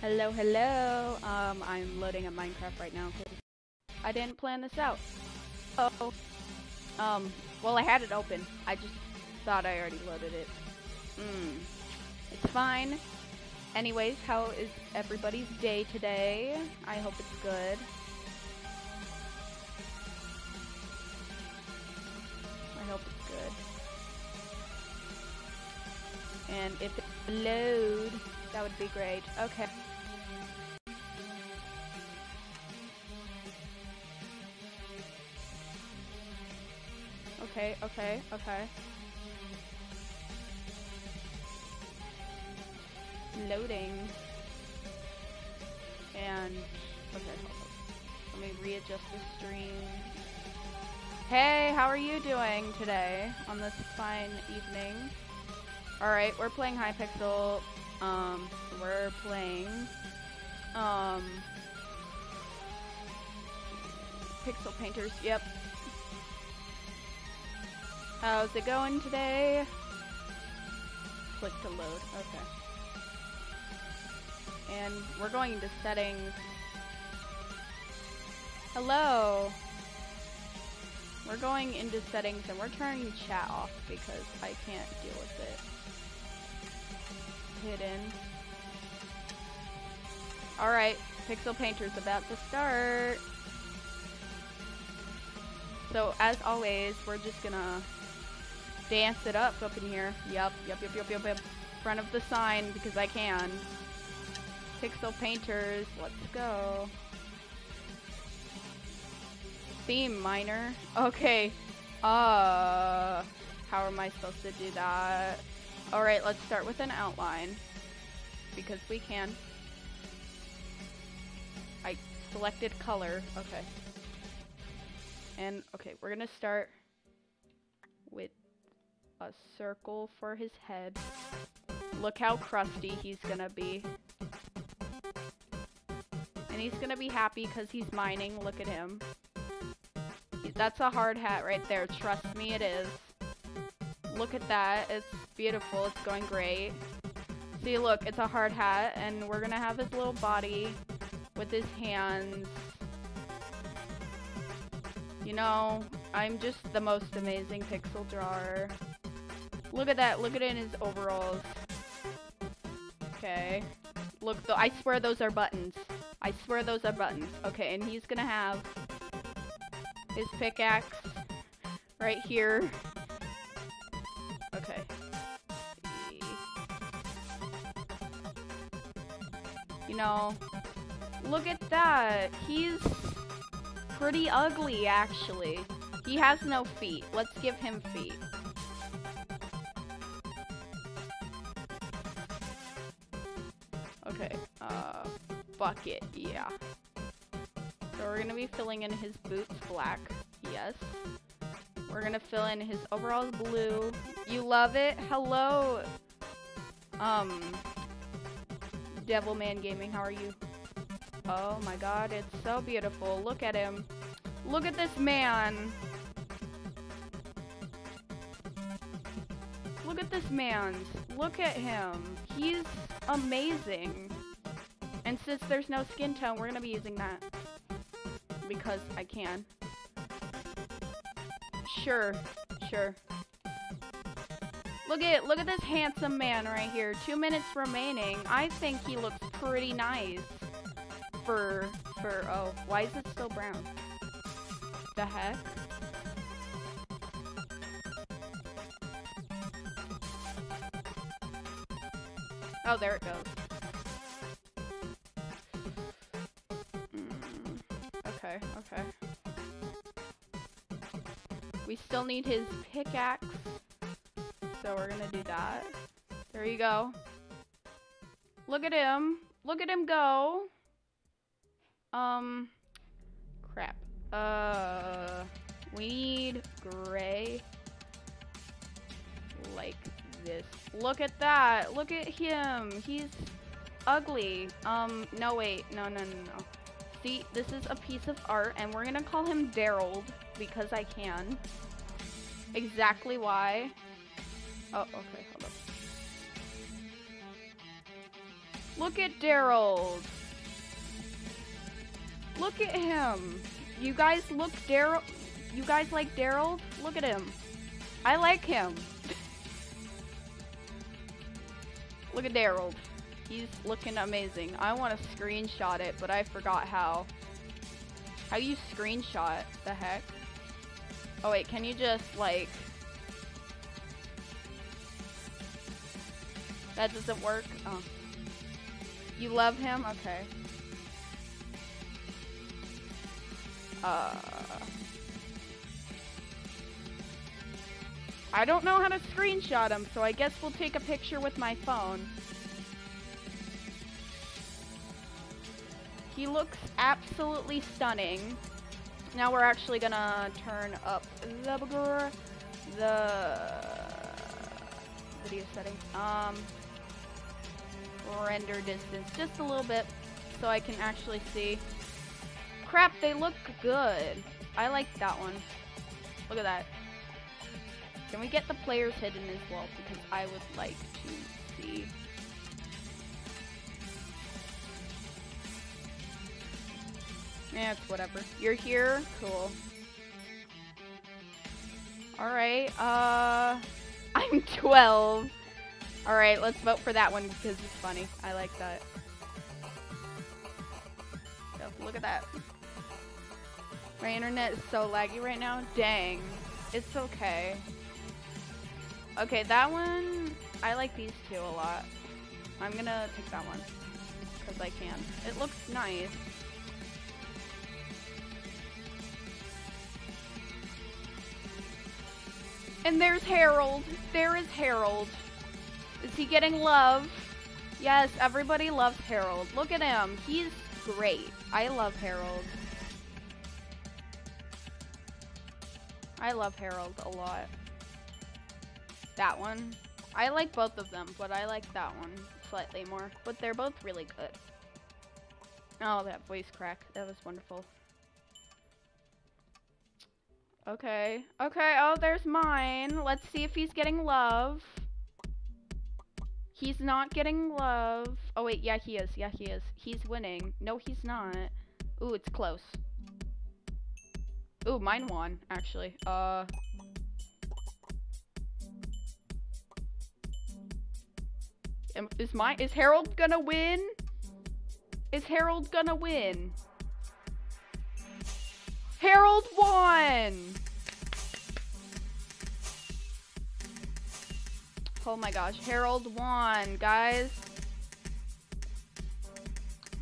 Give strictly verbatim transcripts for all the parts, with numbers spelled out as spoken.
Hello, hello. Um, I'm loading up Minecraft right now because I didn't plan this out. Oh. Um, well, I had it open. I just thought I already loaded it. Hmm. It's fine. Anyways, how is everybody's day today? I hope it's good. I hope it's good. And if it load, that would be great. Okay. Okay, okay, okay. Loading. And okay, hold on. Let me readjust the stream. Hey, how are you doing today on this fine evening? Alright, we're playing Hypixel. Um, we're playing um Pixel Painters, yep. How's it going today? Click to load, okay. And we're going into settings. Hello! We're going into settings and we're turning chat off because I can't deal with it. Hidden. Alright, Pixel Painter's about to start. So as always, we're just gonna dance it up up in here. Yup, yup, yup, yup, yup, yup. In front of the sign because I can. Pixel Painters, let's go. Theme minor. Okay. Uh, how am I supposed to do that? All right, let's start with an outline because we can. I selected color. Okay. And okay, we're gonna start with a circle for his head. Look how crusty he's gonna be. And he's gonna be happy because he's mining. Look at him. That's a hard hat right there. Trust me, it is. Look at that. It's beautiful. It's going great. See, look. It's a hard hat, and we're gonna have his little body with his hands. You know, I'm just the most amazing pixel drawer. Look at that. Look at it in his overalls. Okay. Look, though, I swear those are buttons. I swear those are buttons. Okay, and he's gonna have his pickaxe right here. Okay. You know, look at that. He's pretty ugly, actually. He has no feet. Let's give him feet. Okay. Uh, bucket. Yeah. So we're gonna be filling in his boots black, yes. We're gonna fill in his overalls blue. You love it? Hello, um, Devilman Gaming, how are you? Oh my god, it's so beautiful. Look at him. Look at this man. Look at this man's. Look at him. He's amazing. And since there's no skin tone, we're gonna be using that. Because I can. Sure, sure. Look at look at this handsome man right here. Two minutes remaining. I think he looks pretty nice. For for oh, why is it still brown? The heck? Oh, there it goes. Okay. We still need his pickaxe, so we're gonna do that. There you go. Look at him. Look at him go. Um, crap. Uh, we need gray like this. Look at that. Look at him. He's ugly. Um, no wait. No, no, no, no. See, this is a piece of art, and we're gonna call him Daryl because I can. Exactly why. Oh, okay, hold up. Look at Daryl. Look at him. You guys look Daryl. You guys like Daryl? Look at him. I like him. Look at Daryl. He's looking amazing. I want to screenshot it, but I forgot how. How you screenshot? The heck? Oh wait, can you just like... That doesn't work? Oh. You love him? Okay. Uh... I don't know how to screenshot him, so I guess we'll take a picture with my phone. He looks absolutely stunning. Now we're actually gonna turn up the the video settings. Um, render distance just a little bit, so I can actually see. Crap, they look good. I like that one. Look at that. Can we get the players hidden as well? Because I would like to see. Eh, it's whatever. You're here? Cool. Alright, uh... I'm twelve. Alright, let's vote for that one because it's funny. I like that. So, look at that. My internet is so laggy right now. Dang. It's okay. Okay, that one... I like these two a lot. I'm gonna pick that one. Because I can. It looks nice. And there's Harold. There is Harold. Is he getting love? Yes, everybody loves Harold. Look at him. He's great. I love Harold. I love Harold a lot. That one. I like both of them, but I like that one slightly more. But they're both really good. Oh, that voice crack. That was wonderful. Okay, okay, oh, there's mine. Let's see if he's getting love. He's not getting love. Oh, wait, yeah, he is, yeah, he is. He's winning. No, he's not. Ooh, it's close. Ooh, mine won, actually. Uh. Is my, is Harold gonna win? Is Harold gonna win? Harold won! Oh my gosh, Harold won, guys.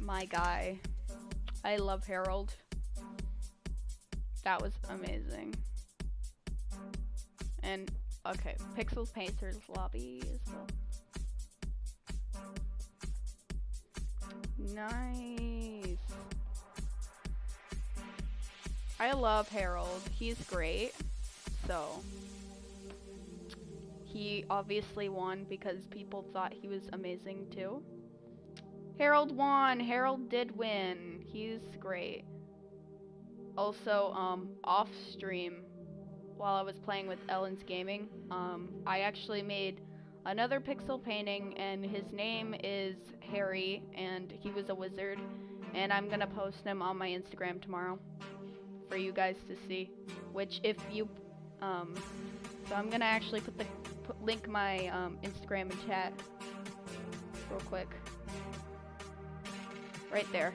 My guy. I love Harold. That was amazing. And, okay, Pixel Painters lobby as well. Nice. I love Harold. He's great. So, he obviously won because people thought he was amazing too. Harold won. Harold did win. He's great. Also, um, off stream, while I was playing with Ellen's Gaming, um, I actually made another pixel painting, and his name is Harry, and he was a wizard, and I'm gonna post him on my Instagram tomorrow for you guys to see, which if you, um, so I'm gonna actually put the, put, link my, um, Instagram in chat real quick, right there.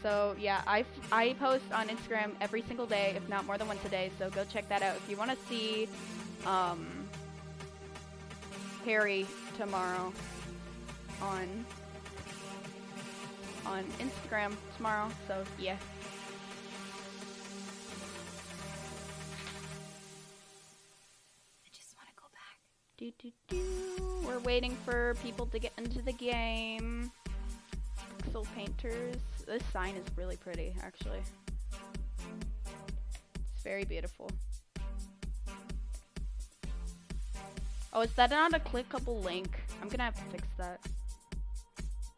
So, yeah, I, I post on Instagram every single day, if not more than once a day, so go check that out if you want to see, um, Harry tomorrow on, on Instagram tomorrow, so, yeah. Do, do, do. We're waiting for people to get into the game. Pixel Painters. This sign is really pretty, actually. It's very beautiful. Oh, is that not a clickable link? I'm gonna have to fix that.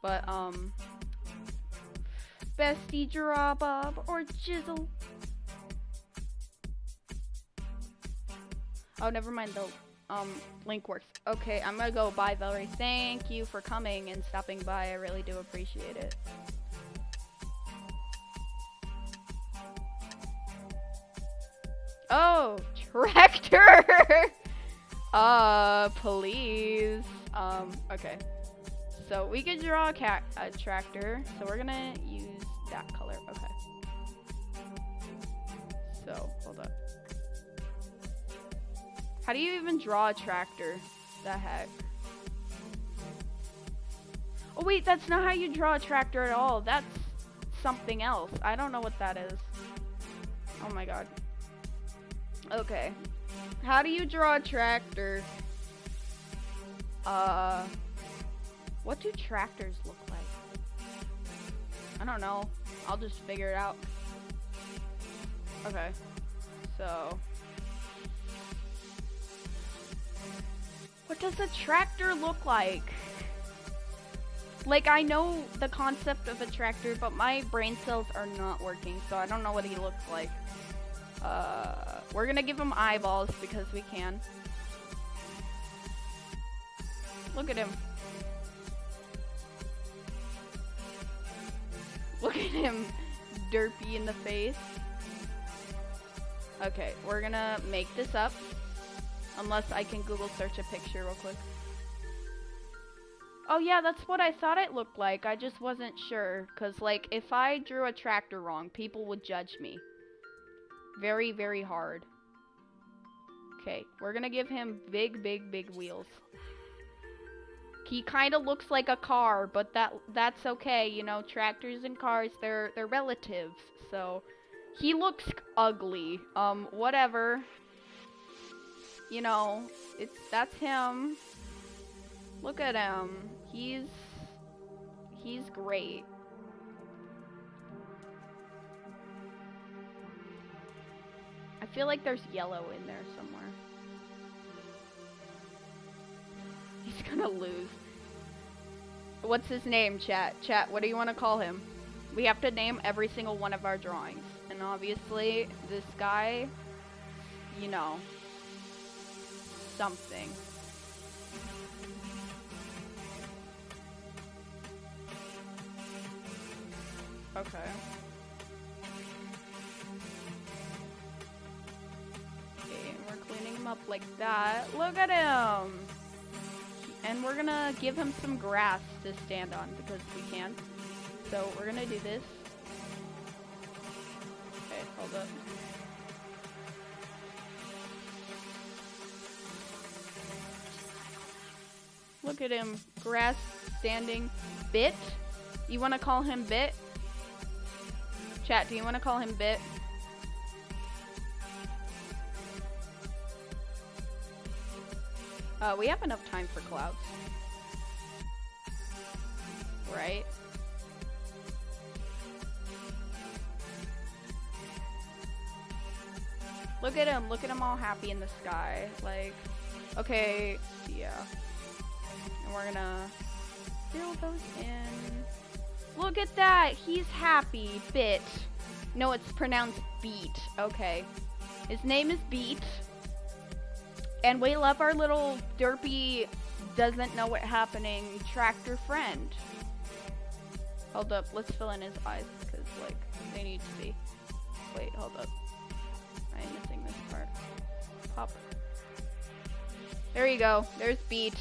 But, um... Bestie Draw Bob or Jizzle. Oh, never mind, though. um, link works. Okay, I'm gonna go. Bye, Velri. Thank you for coming and stopping by. I really do appreciate it. Oh, tractor! uh, please. Um, okay. So we could draw a, cat a tractor. So we're gonna use that color. Okay. So, hold up. How do you even draw a tractor? The heck? Oh wait, that's not how you draw a tractor at all. That's something else. I don't know what that is. Oh my god. Okay. How do you draw a tractor? Uh, what do tractors look like? I don't know. I'll just figure it out. Okay. So, what does a tractor look like? Like, I know the concept of a tractor, but my brain cells are not working, so I don't know what he looks like. Uh, we're gonna give him eyeballs because we can. Look at him. Look at him, derpy in the face. Okay, we're gonna make this up. Unless I can Google search a picture real quick. Oh yeah, that's what I thought it looked like. I just wasn't sure. Cause like, if I drew a tractor wrong, people would judge me. Very, very hard. Okay, we're gonna give him big, big, big wheels. He kinda looks like a car, but that that's okay, you know, tractors and cars, they're they're relatives, so he looks ugly. Um, whatever. You know, it's that's him. Look at him. He's he's great. I feel like there's yellow in there somewhere. He's gonna lose. What's his name, chat? Chat, what do you want to call him? We have to name every single one of our drawings. And obviously, this guy, you know, something. Okay. Okay, we're cleaning him up like that. Look at him! And we're gonna give him some grass to stand on because we can. So we're gonna do this. Okay, hold up. Look at him, grass standing. Bit? You wanna call him Bit? Chat, do you wanna call him Bit? Uh, we have enough time for clouds. Right? Look at him, look at him all happy in the sky. Like, okay, yeah. And we're gonna fill those in. Look at that, he's happy, Bit. No, it's pronounced Beat, okay. His name is Beat. And we love our little derpy, doesn't know what happening tractor friend. Hold up, let's fill in his eyes because like they need to be. Wait, hold up. I'm missing this part. Pop. There you go. There's Beat.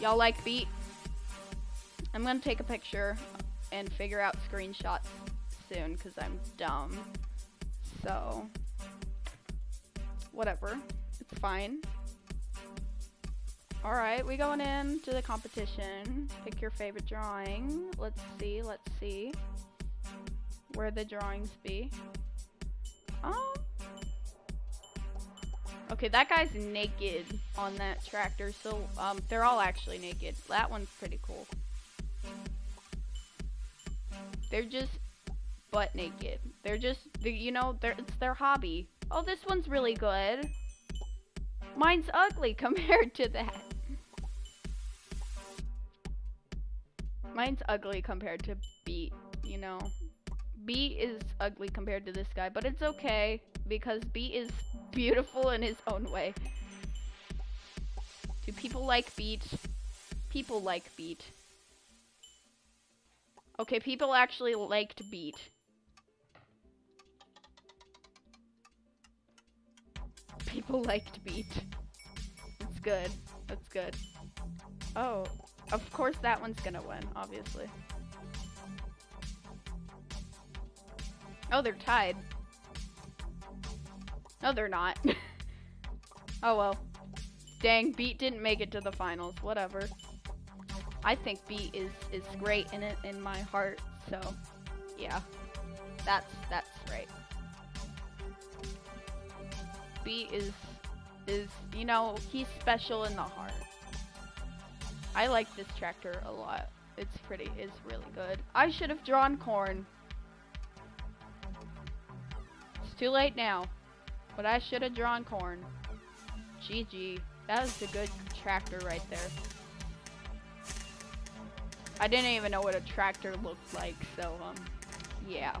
Y'all like Beat? I'm gonna take a picture and figure out screenshots soon because I'm dumb. So whatever. It's fine. Alright, we going in to the competition. Pick your favorite drawing. Let's see, let's see. Where the drawings be. Oh. Okay, that guy's naked on that tractor, so um, they're all actually naked. That one's pretty cool. They're just butt naked. They're just, you know, they're, it's their hobby. Oh, this one's really good. Mine's ugly compared to that. Mine's ugly compared to Beat, you know. Beat is ugly compared to this guy, but it's okay because Beat is beautiful in his own way. Do people like beat? People like beat. Okay, people actually liked beat. People liked beat. That's good. That's good. Oh, of course that one's gonna win, obviously. Oh, they're tied. No, they're not. Oh, well. Dang, beat didn't make it to the finals. Whatever. I think beat is, is great in it in my heart, so yeah. That's that's right. Beat is is you know, he's special in the heart. I like this tractor a lot. It's pretty, it's really good. I should have drawn corn. It's too late now. But I should have drawn corn. G G. That was a good tractor right there. I didn't even know what a tractor looked like, so, um, yeah.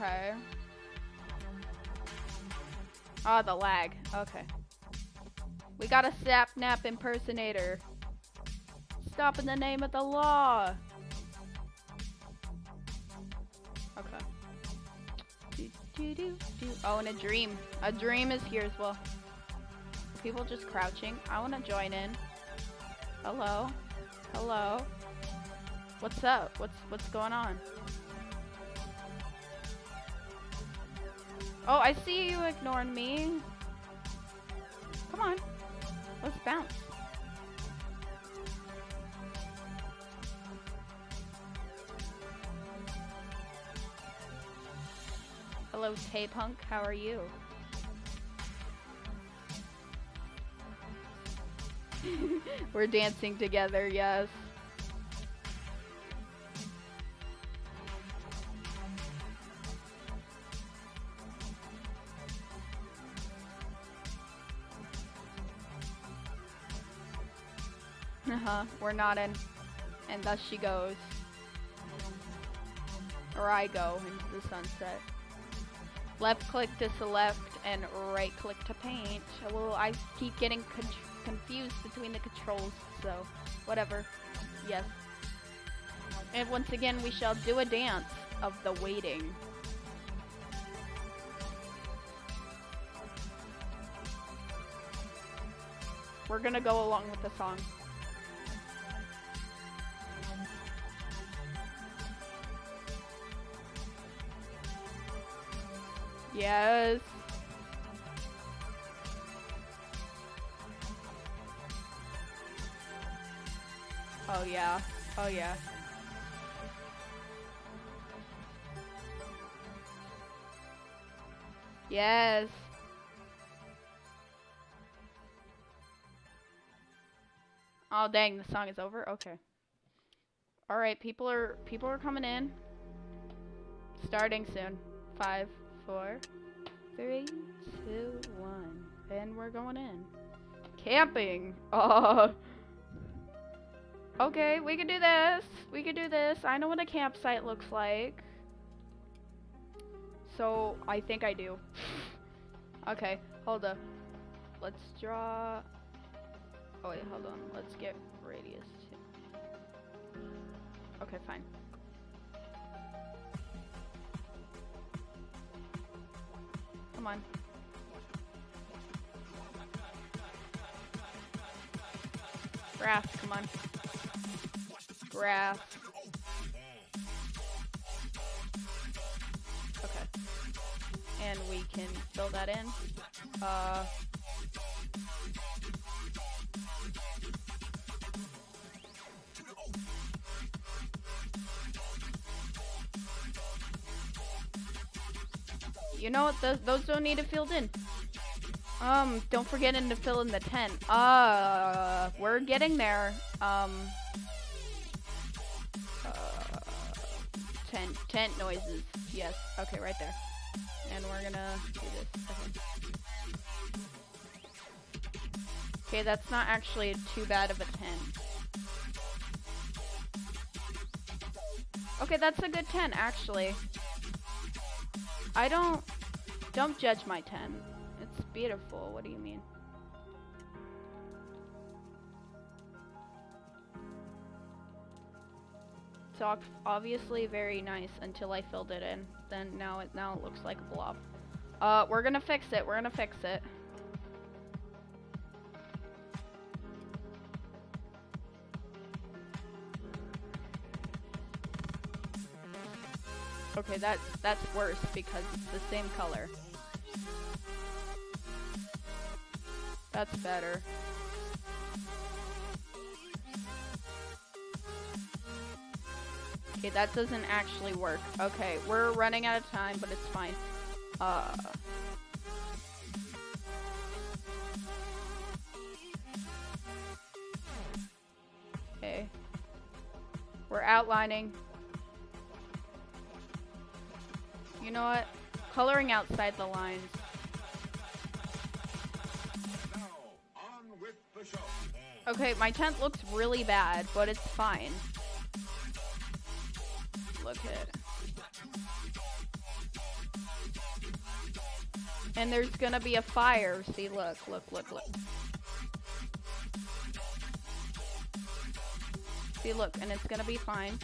Okay. Ah, oh, the lag. Okay. We got a Sapnap impersonator. Stop in the name of the law! Do, do, do. Oh, and a dream. A dream is here as well. People just crouching. I want to join in. Hello. Hello. What's up? What's what's going on? Oh, I see you ignoring me. Come on. Let's bounce. Hello, Tay Punk, how are you? We're dancing together, yes. Uh-huh, we're nodding. And thus she goes. Or I go into the sunset. Left click to select and right click to paint. Well, I keep getting con confused between the controls, so whatever. Yes. And once again, we shall do a dance of the waiting. We're gonna go along with the song. Yes. Oh yeah. Oh yeah. Yes. Oh dang, the song is over? Okay. All right, people are people are coming in. Starting soon. Five. Four, three, two, one, and we're going in. Camping. Oh. Okay, we can do this. We can do this. I know what a campsite looks like. So I think I do. Okay, hold up. Let's draw. Oh wait, hold on. Let's get radius. Okay, fine. Come on. Graph, come on. Graph. Okay. And we can fill that in. Uh. You know what? Those, those don't need to fill in. Um, don't forget to fill in the tent. Uh, we're getting there. Um, uh, tent, tent noises. Yes. Okay, right there. And we're gonna do this. Okay, okay, that's not actually too bad of a tent. Okay, that's a good tent, actually. I don't Don't judge my tent. It's beautiful. What do you mean? It's obviously very nice until I filled it in. Then now it now it looks like a blob. Uh, we're gonna fix it. We're gonna fix it. Okay, that's that's worse because it's the same color. That's better. Okay, that doesn't actually work. Okay, we're running out of time, but it's fine. Uh Okay. We're outlining. You know what? Coloring outside the lines. Okay, my tent looks really bad, but it's fine. Look at. And there's gonna be a fire. See, look, look, look, look. See, look, and it's gonna be fine.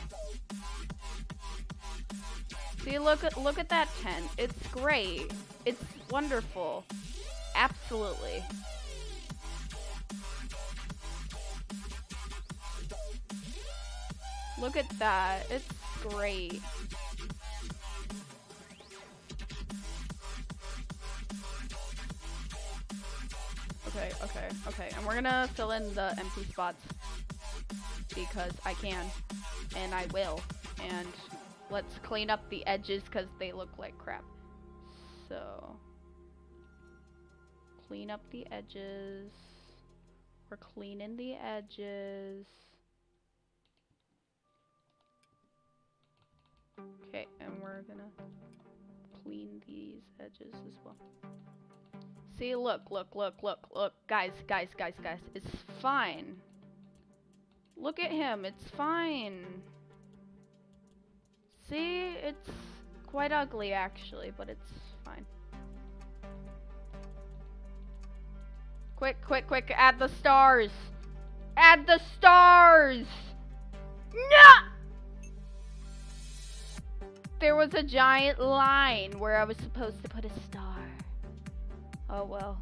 See, look, look at that tent. It's great. It's wonderful. Absolutely. Look at that. It's great. Okay, okay, okay. And we're gonna fill in the empty spots because I can and I will. And let's clean up the edges because they look like crap. So, clean up the edges. We're cleaning the edges. Okay, and we're gonna clean these edges as well. See, look, look, look, look, look. Guys, guys, guys, guys. It's fine. Look at him. It's fine. See? It's quite ugly, actually, but it's fine. Quick, quick, quick. Add the stars. Add the stars. No! There was a giant line where I was supposed to put a star. Oh well.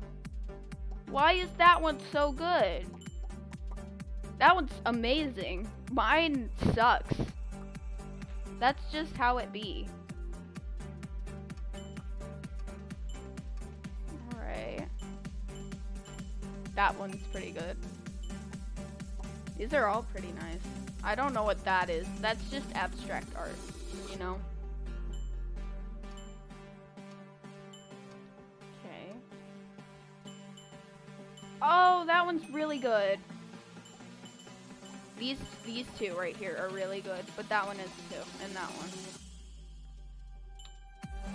Why is that one so good? That one's amazing. Mine sucks. That's just how it be. Alright. That one's pretty good. These are all pretty nice. I don't know what that is. That's just abstract art, you know? Oh, that one's really good. These these two right here are really good, but that one is too, and that one.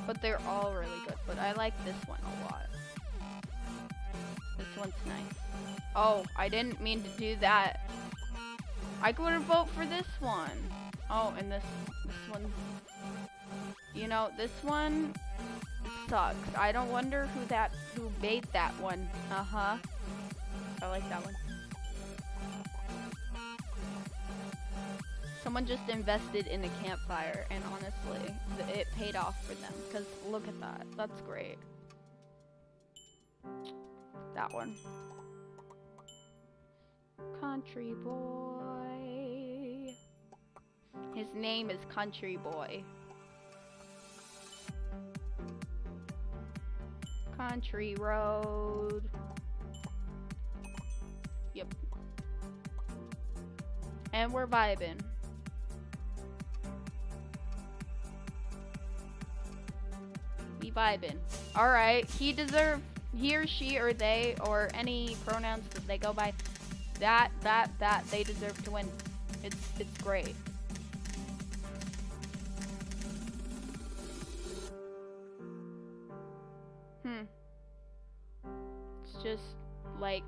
But they're all really good, but I like this one a lot. This one's nice. Oh, I didn't mean to do that. I could vote for this one. Oh, and this, this one. You know, this one sucks. I don't wonder who that who made that one. Uh-huh. I like that one. Someone just invested in a campfire, and honestly, it paid off for them. Because look at that. That's great. That one. Country Boy. His name is Country Boy. Country Road. Yep. And we're vibing. We vibing. Alright, he deserve he or she or they or any pronouns that they go by. That, that, that, they deserve to win. It's it's great. Hmm. It's just like,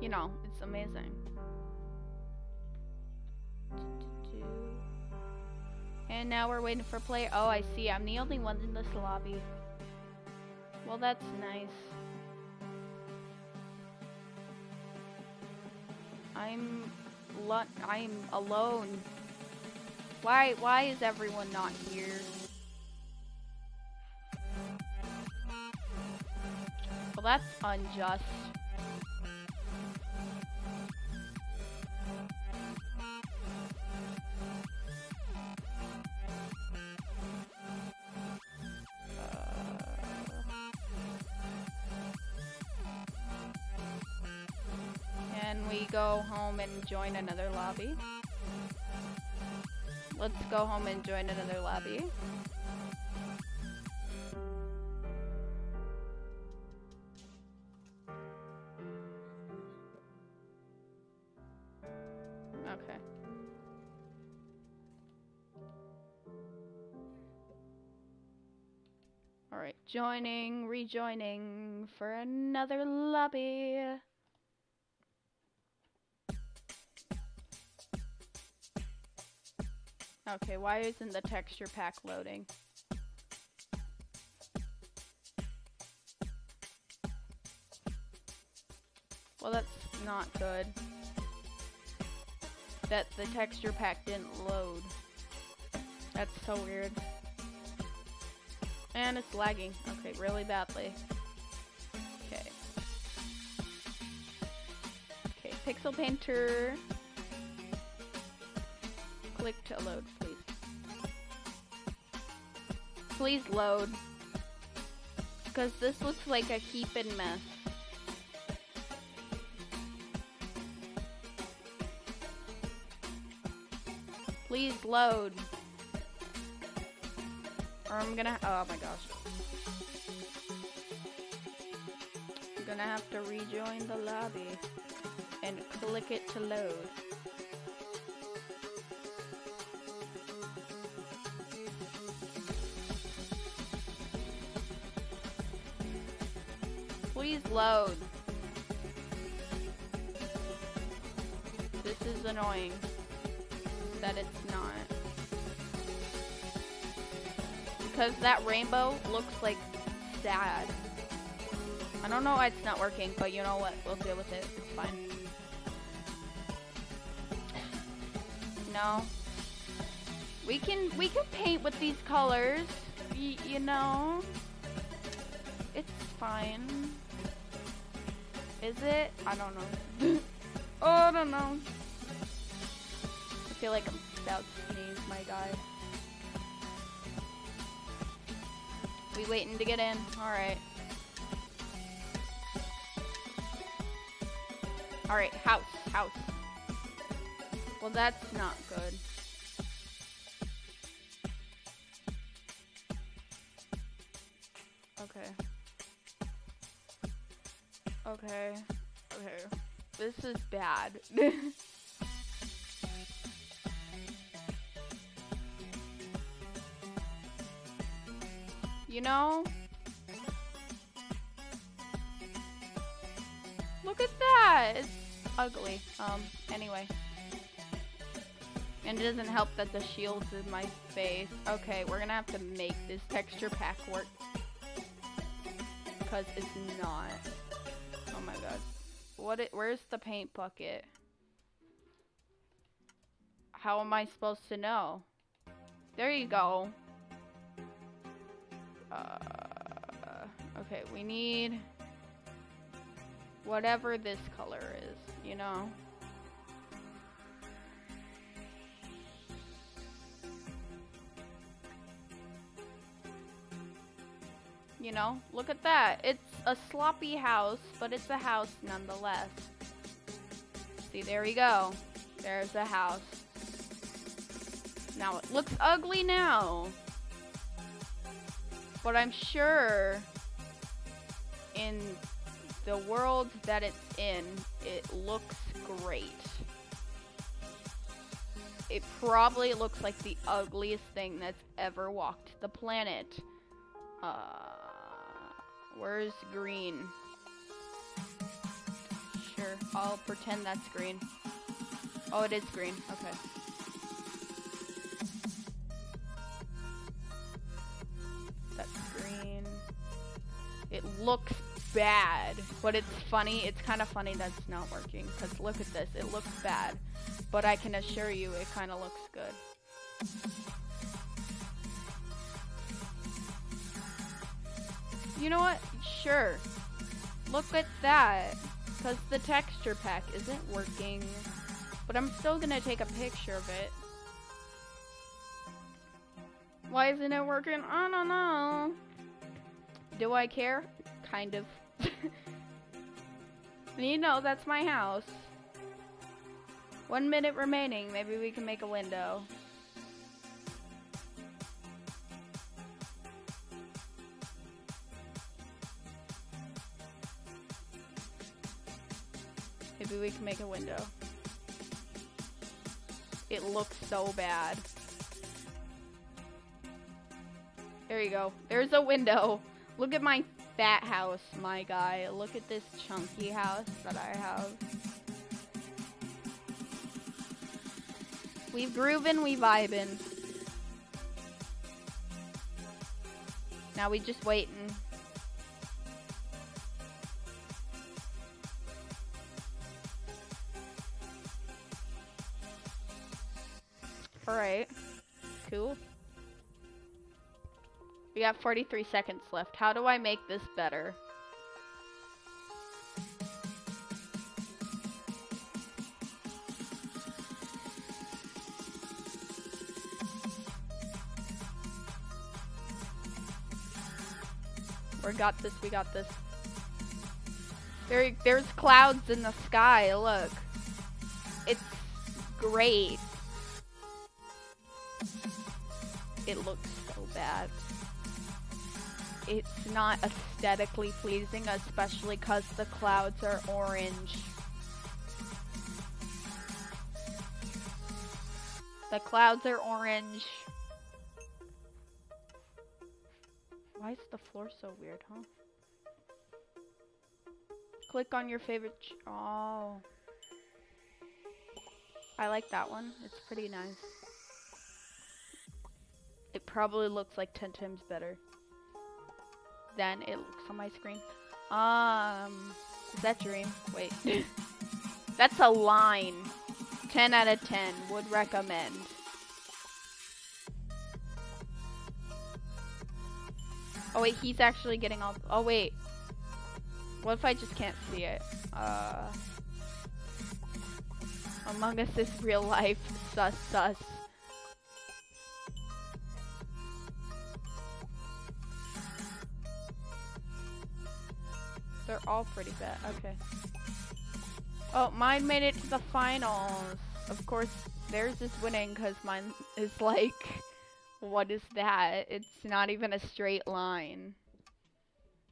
you know, it's amazing. And now we're waiting for play. Oh, I see. I'm the only one in this lobby. Well, that's nice. I'm lo- I'm alone. Why why is everyone not here? Well, that's unjust. Go home and join another lobby. Let's go home and join another lobby. Okay. All right, joining, rejoining for another lobby. Okay, why isn't the texture pack loading? Well, that's not good. That the texture pack didn't load. That's so weird. And it's lagging. Okay, really badly. Okay. Okay, Pixel Painter. Click to load, please. Please load. Because this looks like a heaping mess. Please load. Or I'm gonna, oh my gosh. I'm gonna have to rejoin the lobby and click it to load. Please load. This is annoying that it's not. Because that rainbow looks like sad. I don't know why it's not working, but you know what? We'll deal with it. It's fine. No. We can we can paint with these colors. Y- you know. It's fine. Is it? I don't know. Oh, I don't know. I feel like I'm about to sneeze, my guy. We waiting to get in. Alright. Alright, house, house. Well, that's not good. Okay. Okay, okay, this is bad. You know? Look at that, it's ugly. Um, anyway. And it doesn't help that the shield's in my face. Okay, we're gonna have to make this texture pack work. Because it's not. Oh my god. What it, where's the paint bucket? How am I supposed to know? There you go. Uh, okay, we need whatever this color is, you know? You know, look at that. It's a sloppy house, but it's a house nonetheless. See, there we go. There's a house. Now it looks ugly now. But I'm sure in the world that it's in, it looks great. It probably looks like the ugliest thing that's ever walked the planet. Uh... Where's green? Sure, I'll pretend that's green. Oh, it is green. Okay. looks bad, but it's funny. It's kind of funny that's not working, because look at this. It looks bad, but I can assure you it kind of looks good. You know what? Sure. Look at that, because the texture pack isn't working, but I'm still going to take a picture of it. Why isn't it working? I don't know. Do I care? Kind of. You know, that's my house. One minute remaining. Maybe we can make a window. Maybe we can make a window. It looks so bad. There you go. There's a window. Look at my fat house, my guy. Look at this chunky house that I have. We groovin', we vibin'. Now we just waitin'. Alright. Cool. We have forty-three seconds left. How do I make this better? We got this, we got this. There, there's clouds in the sky, look. It's great. It looks so bad. It's not aesthetically pleasing, especially because the clouds are orange. The clouds are orange. Why is the floor so weird, huh? Click on your favorite ch- Oh. I like that one. It's pretty nice. It probably looks like ten times better than it looks on my screen. Um, is that dream? Wait. That's a line. ten out of ten. Would recommend. Oh wait, he's actually getting all- oh wait. What if I just can't see it? Uh. Among Us is real life. Sus sus. They're all pretty bad. Okay. Oh, mine made it to the finals. Of course, theirs is winning because mine is like, what is that? It's not even a straight line.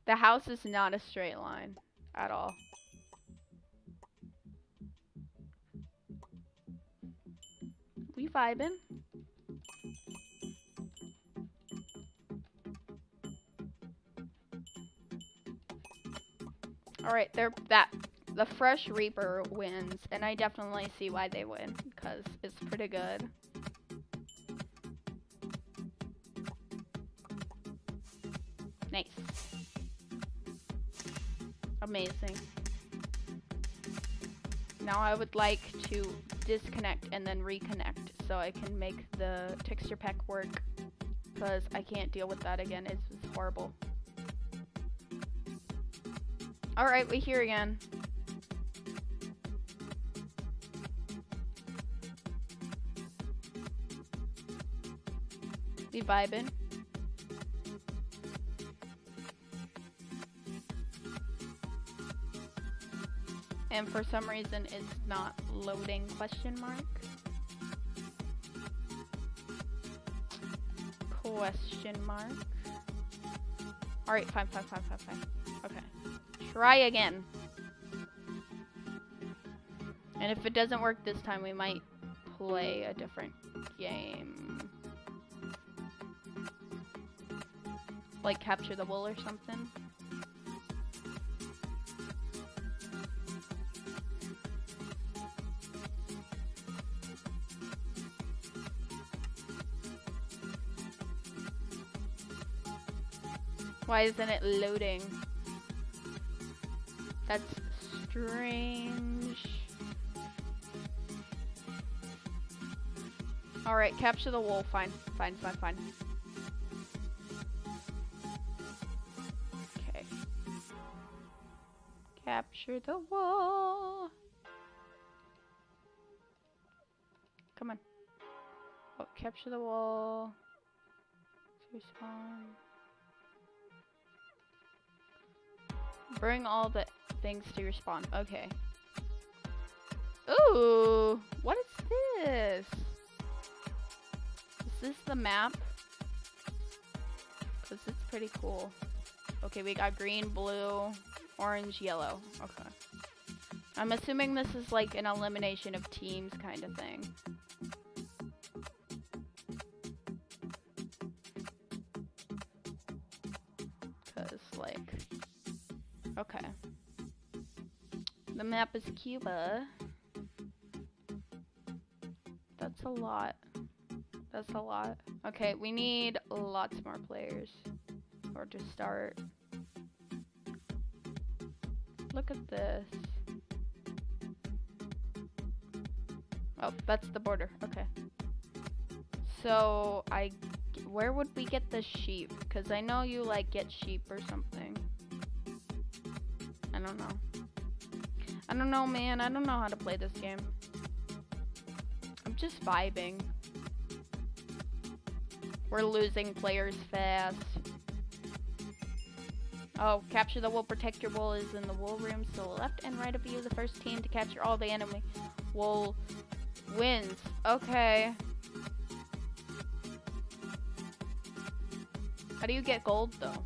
The house is not a straight line at all. We vibing. Alright, they're that. The Fresh Reaper wins, and I definitely see why they win, because it's pretty good. Nice. Amazing. Now I would like to disconnect and then reconnect so I can make the texture pack work, because I can't deal with that again. It's, it's horrible. Alright, we're here again. We vibin'. And for some reason it's not loading, question mark? Question mark. Alright, fine, fine, fine, fine, fine. Okay. Try again. And if it doesn't work this time, we might play a different game. Like Capture the Wool or something. Why isn't it loading? That's strange. Alright, capture the wolf. Fine, fine, fine, fine. Okay. Capture the wolf. Come on. Oh, capture the wall. Too small. Bring all the things to your spawn. Okay. Ooh, what is this? Is this the map? Cause it's pretty cool. Okay, we got green, blue, orange, yellow. Okay. I'm assuming this is like an elimination of teams kind of thing. Like, okay, the map is Cuba. That's a lot. That's a lot. Okay, we need lots more players or to start. Look at this. Oh, that's the border. Okay. So I. Where would we get the sheep? Because I know you like get sheep or something. I don't know. I don't know, man. I don't know how to play this game. I'm just vibing. We're losing players fast. Oh, capture the wool. Protect your wool is in the wool room. So left and right of you, the first team to capture all the enemy wool wins. Okay. How do you get gold, though?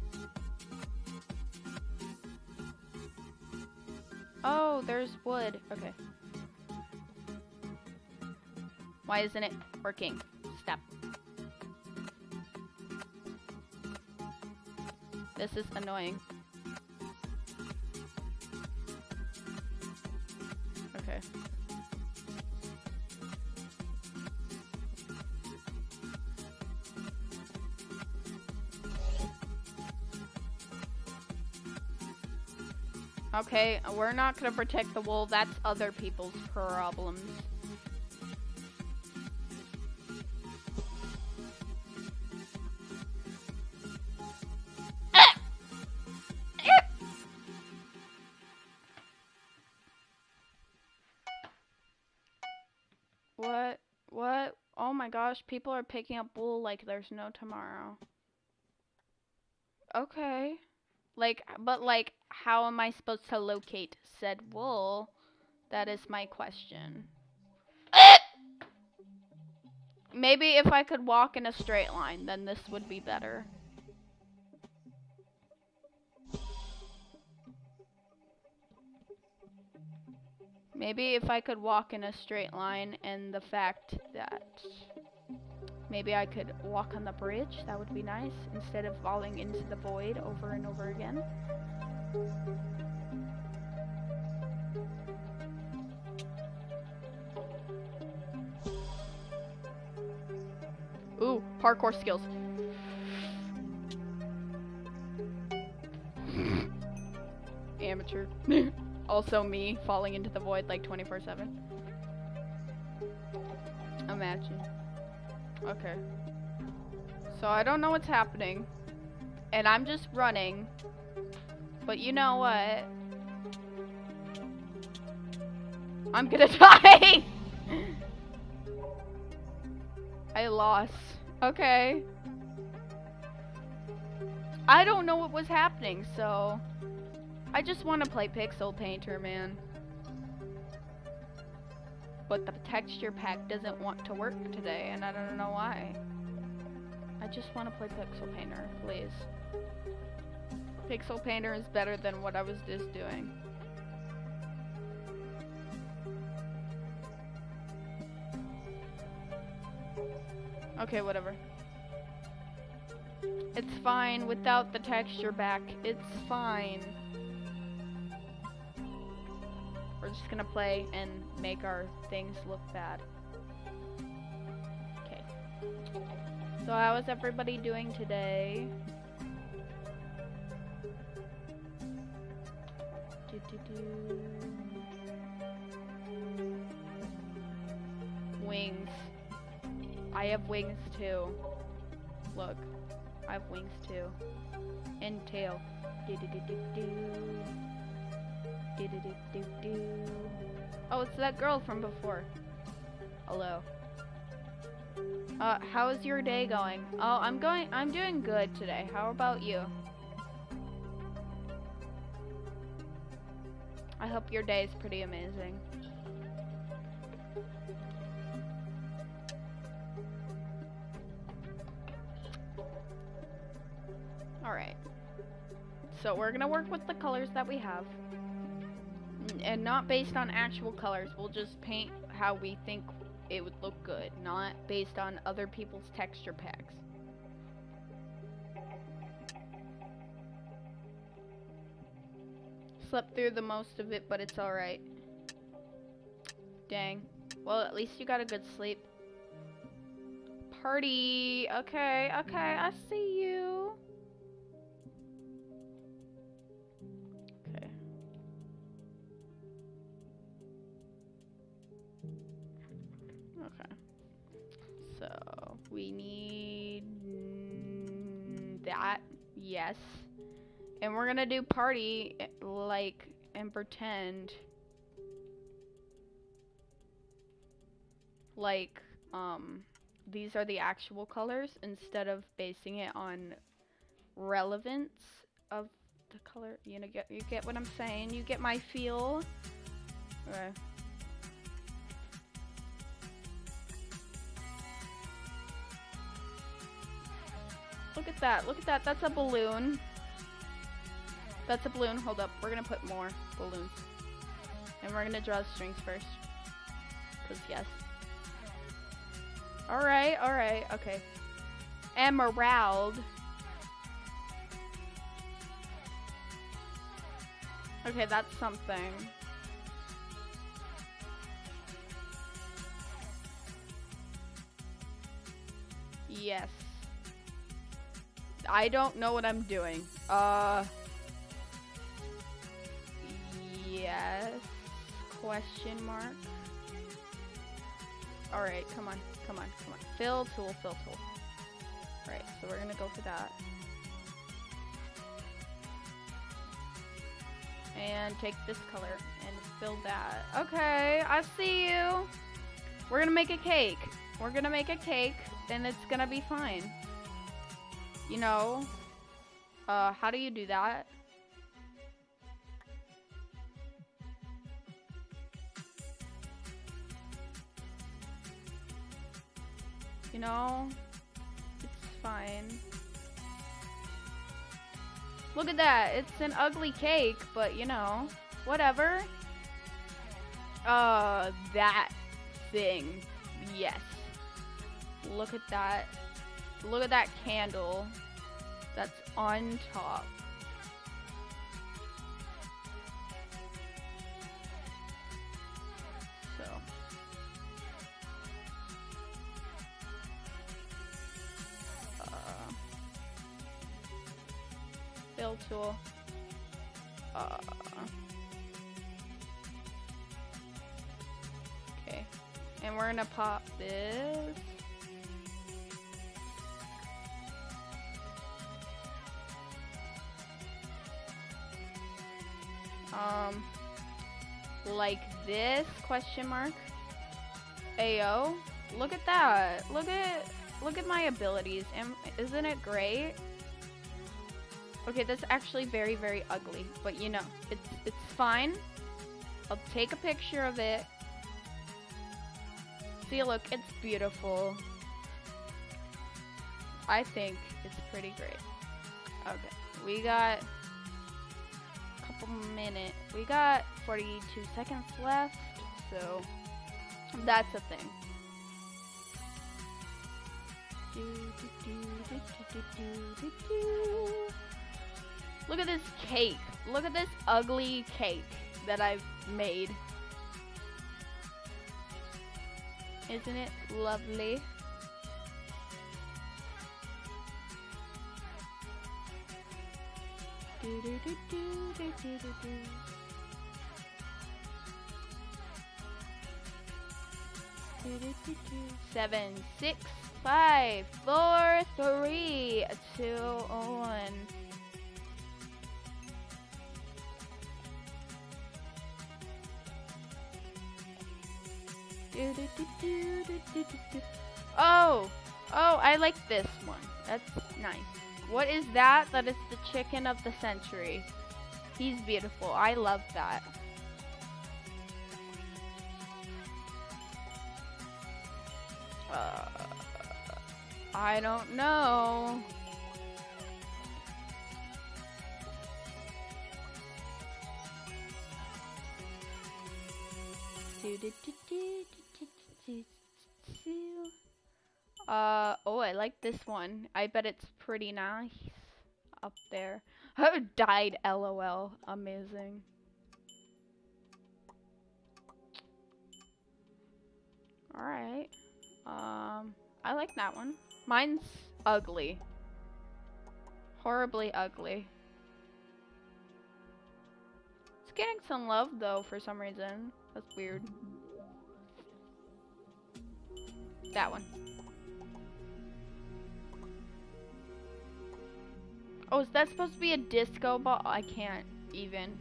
Oh, there's wood. Okay. Why isn't it working? Stop. This is annoying. Okay. Okay, we're not gonna protect the wool. That's other people's problems. What? What? Oh my gosh, people are picking up wool like there's no tomorrow. Okay. Like, but like, how am I supposed to locate said wool? That is my question. Maybe if I could walk in a straight line, then this would be better. Maybe if I could walk in a straight line and the fact that maybe I could walk on the bridge, that would be nice, instead of falling into the void over and over again. Ooh, parkour skills. Amateur. Also me falling into the void like twenty-four seven. Imagine. Okay. So I don't know what's happening. And I'm just running. But you know what? I'm gonna die! I lost. Okay. I don't know what was happening, so... I just want to play Pixel Painter, man. But the texture pack doesn't want to work today, and I don't know why. I just want to play Pixel Painter, please. Pixel Painter is better than what I was just doing. Okay, whatever. It's fine without the texture back. It's fine. We're just gonna play and make our things look bad. Okay. So how is everybody doing today? do, do, do. Wings. I have wings too. Look, I have wings too. And tail. Do, do, do, do, do. Do, do, do, do, do. Oh, it's that girl from before. Hello. Uh, how's your day going? Oh, I'm going, I'm doing good today. How about you? I hope your day is pretty amazing. Alright. So we're gonna work with the colors that we have. And not based on actual colors. We'll just paint how we think it would look good, not based on other people's texture packs. Slept through the most of it, but it's alright. Dang. Well, at least you got a good sleep. Party! Okay, okay, I see you! So, we need that, yes. And we're gonna do party, like, and pretend. Like, um, these are the actual colors instead of basing it on relevance of the color. You know, get, you get what I'm saying? You get my feel? Okay. Look at that, look at that, that's a balloon. That's a balloon, hold up, we're gonna put more balloons. And we're gonna draw the strings first. Cause yes. Alright, alright, okay. Emerald. Okay, that's something. Yes. I don't know what I'm doing. Uh, yes, question mark. All right, come on, come on, come on. Fill tool, fill tool. All right, so we're gonna go for that. And take this color and fill that. Okay, I see you. We're gonna make a cake. We're gonna make a cake and it's gonna be fine. You know, uh, how do you do that? You know, it's fine. Look at that, it's an ugly cake, but you know, whatever. Uh, that thing, yes. Look at that. Look at that candle that's on top. So. Uh, fill tool. Uh. Okay. And we're gonna pop this. Um, like this, question mark. Ayo, look at that. Look at, look at my abilities. Am, isn't it great? Okay, that's actually very, very ugly, but you know, it's, it's fine. I'll take a picture of it. See, look, it's beautiful. I think it's pretty great. Okay, we got... minute. We got forty-two seconds left, so that's a thing. Look at this cake. Look at this ugly cake that I've made. Isn't it lovely? Do, do, do, do, do, do, do, do. Seven, six, five, four, three, two, one. Oh, oh, I like this one. That's nice. What is that? That is the chicken of the century. He's beautiful. I love that. Uh, I don't know. Uh, oh, I like this one. I bet it's pretty nice up there. Oh, died, lol. Amazing. Alright. Um, I like that one. Mine's ugly. Horribly ugly. It's getting some love, though, for some reason. That's weird. That one. Oh, is that supposed to be a disco ball? I can't even.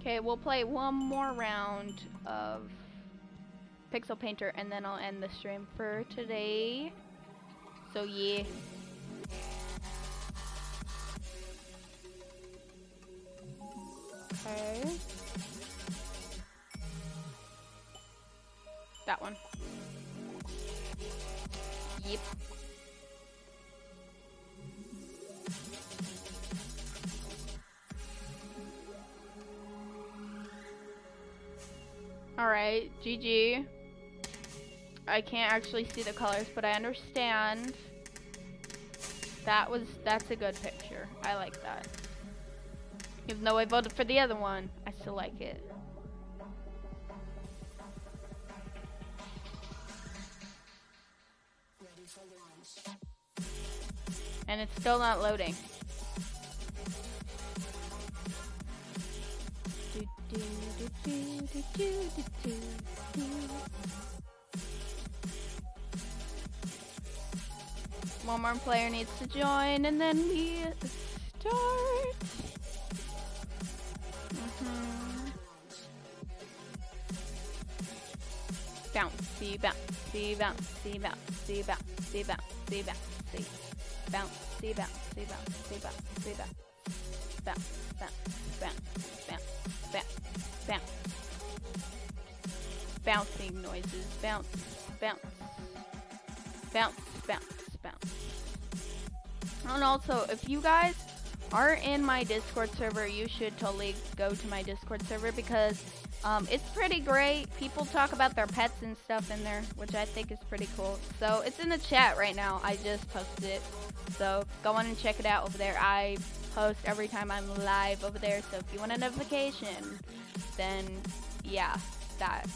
Okay, we'll play one more round of Pixel Painter and then I'll end the stream for today. So yeah. Okay. That one. Yep. Alright, G G. I can't actually see the colors, but I understand. That was, that's a good picture. I like that. Even though I voted for the other one, I still like it. And it's still not loading. One more player needs to join and then we start. Mm-hmm. Bouncy, bouncy, bouncy, bouncy, bouncy, bouncy, bouncy. Bouncy, bouncy, bouncy, bouncy, bounce, bounce, bounce, bounce, bounce, bounce, bounce. Bouncing noises, bounce, bounce, bounce, bounce, bounce. And also, if you guys are in my Discord server, you should totally go to my Discord server because um, it's pretty great. People talk about their pets and stuff in there, which I think is pretty cool. So it's in the chat right now. I just posted it. So go on and check it out over there. I post every time I'm live over there. So if you want a notification, then yeah, that.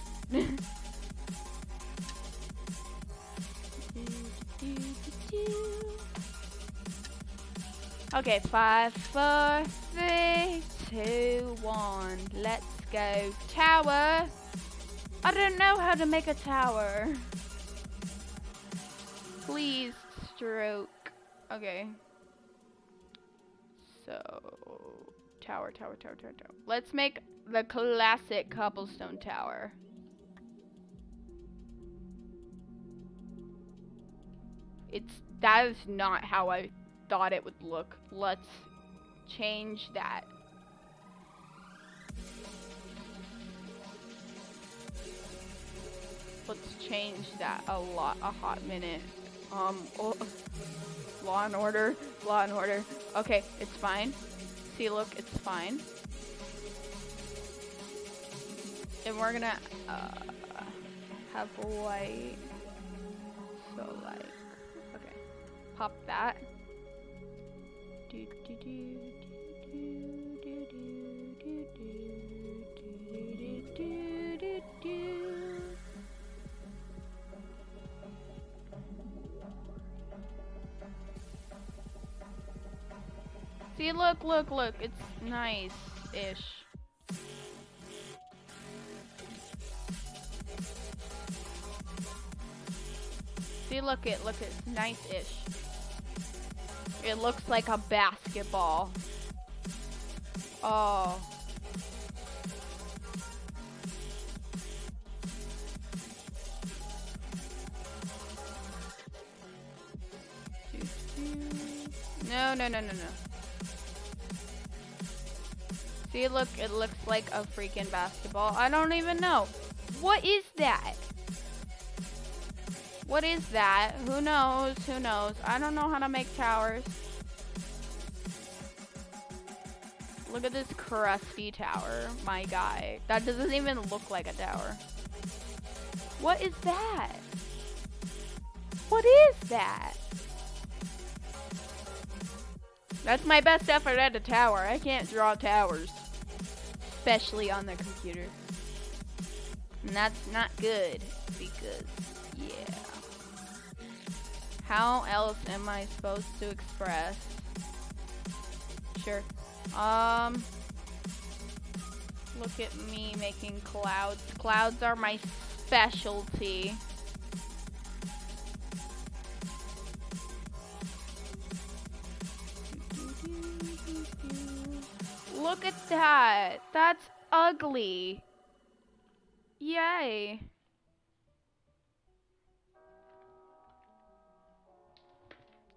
Okay, five, four, three, two, one. Let's go. Tower. I don't know how to make a tower. Please stroke. Okay, so tower, tower, tower, tower, tower. Let's make the classic cobblestone tower. It's, that is not how I thought it would look. Let's change that. Let's change that a lot, a hot minute. Um, oh. Law and order, law and order. Okay, it's fine. See, look, it's fine. And we're gonna uh, have white. So like, okay, pop that. Do, do, do, do, do, do, do, do, do, do. See, look, look, look, it's nice-ish. See, look it, look it, nice-ish. It looks like a basketball. Oh. No, no, no, no, no. See, look, it looks like a freaking basketball. I don't even know. What is that? What is that? Who knows? Who knows? I don't know how to make towers. Look at this crusty tower, my guy. That doesn't even look like a tower. What is that? What is that? That's my best effort at a tower. I can't draw towers, especially on the computer. And that's not good because, yeah. How else am I supposed to express? Sure. Um, look at me making clouds. Clouds are my specialty. Look at that. That's ugly. Yay.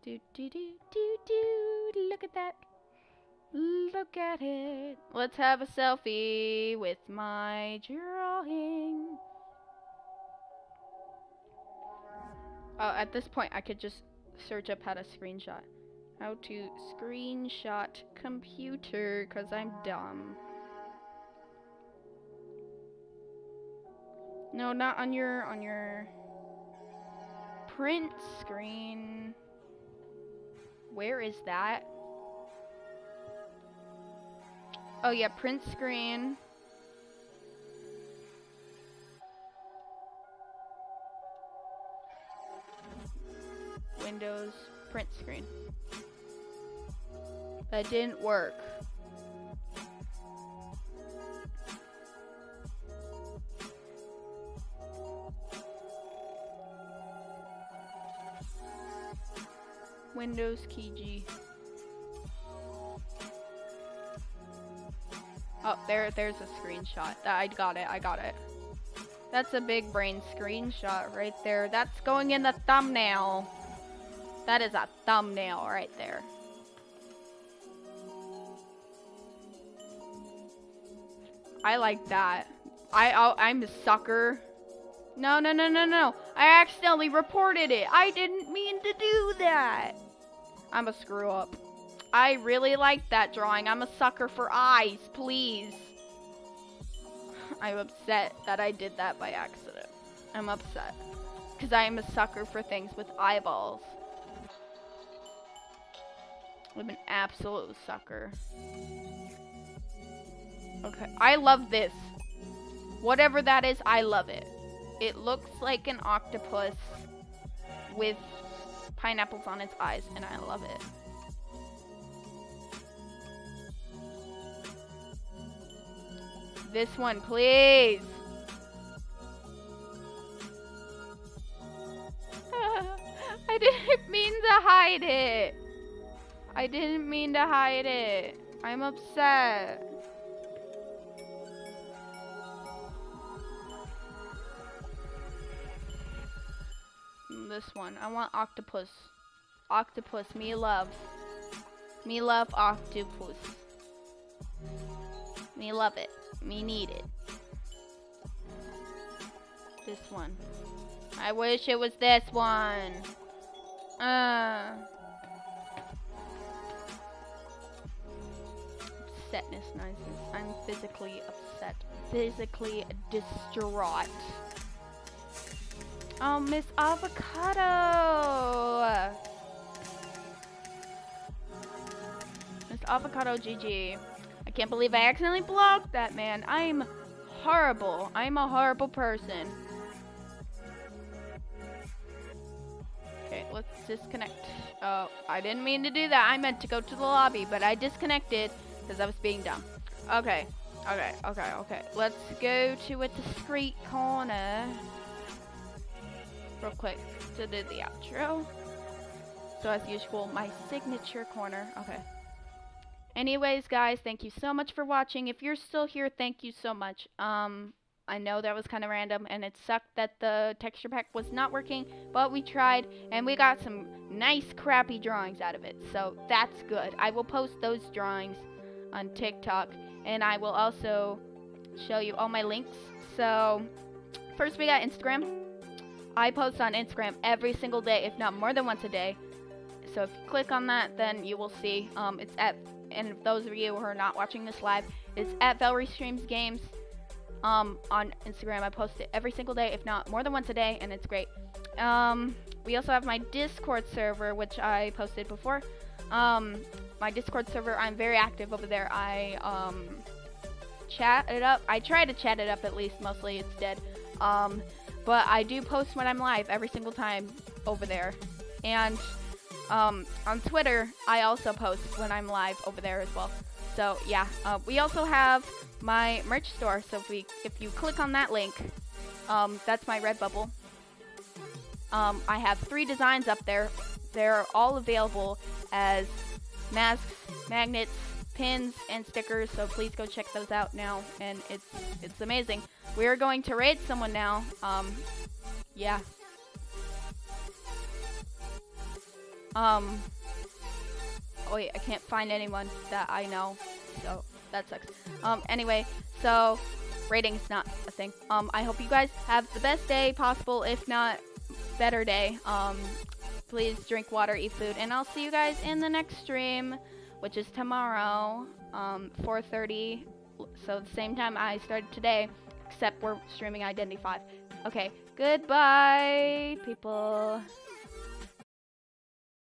Do, do, do, do, do. Look at that. Look at it. Let's have a selfie with my drawing. Oh, at this point, I could just search up how to screenshot. How to screenshot computer, because I'm dumb. No, not on your, on your print screen. Where is that? Oh yeah, print screen. Windows, print screen. That didn't work. Windows key G. Oh, there, there's a screenshot. I got it, I got it. That's a big brain screenshot right there. That's going in the thumbnail. That is a thumbnail right there. I like that. I, I, I'm a sucker. No, no, no, no, no. I accidentally reported it. I didn't mean to do that. I'm a screw up. I really like that drawing. I'm a sucker for eyes, please. I'm upset that I did that by accident. I'm upset. Because I am a sucker for things with eyeballs. I'm an absolute sucker. Okay, I love this. Whatever that is, I love it. It looks like an octopus with pineapples on its eyes, and I love it. This one, please. I didn't mean to hide it. I didn't mean to hide it. I'm upset. This one. I want octopus. Octopus. Me love. Me love octopus. Me love it. Me need it. This one. I wish it was this one. Uh. Upsetness, niceness. I'm physically upset. Physically distraught. Oh, Miss Avocado! Miss Avocado G G. I can't believe I accidentally blocked that man. I'm horrible. I'm a horrible person. Okay, let's disconnect. Oh, I didn't mean to do that. I meant to go to the lobby, but I disconnected because I was being dumb. Okay, okay, okay, okay. Let's go to a discreet corner. Real quick to do the outro. So as usual, my signature corner. Okay. Anyways, guys, thank you so much for watching. If you're still here, thank you so much. Um, I know that was kind of random, and it sucked that the texture pack was not working, but we tried, and we got some nice, crappy drawings out of it, so that's good. I will post those drawings on TikTok, and I will also show you all my links. So, first we got Instagram. I post on Instagram every single day, if not more than once a day. So if you click on that, then you will see. Um, it's at, and those of you who are not watching this live, it's at VelriStreamsGames. Um, on Instagram, I post it every single day, if not more than once a day, and it's great. Um, we also have my Discord server, which I posted before. Um, my Discord server, I'm very active over there. I um, chat it up. I try to chat it up at least. Mostly, it's dead. Um, but I do post when I'm live every single time over there, and um, on Twitter, I also post when I'm live over there as well. So yeah, uh, we also have my merch store. So if we, if you click on that link, um, that's my Redbubble. Um, I have three designs up there. They're all available as masks, magnets, pins, and stickers. So please go check those out now. And it's it's amazing. We are going to raid someone now. Um, yeah. Um. Oh wait, I can't find anyone that I know. So. That sucks. Um, anyway, so rating is not a thing. Um, I hope you guys have the best day possible, if not better day. Um, please drink water, eat food, and I'll see you guys in the next stream, which is tomorrow, um, four thirty. So the same time I started today, except we're streaming Identity five. Okay, goodbye, people.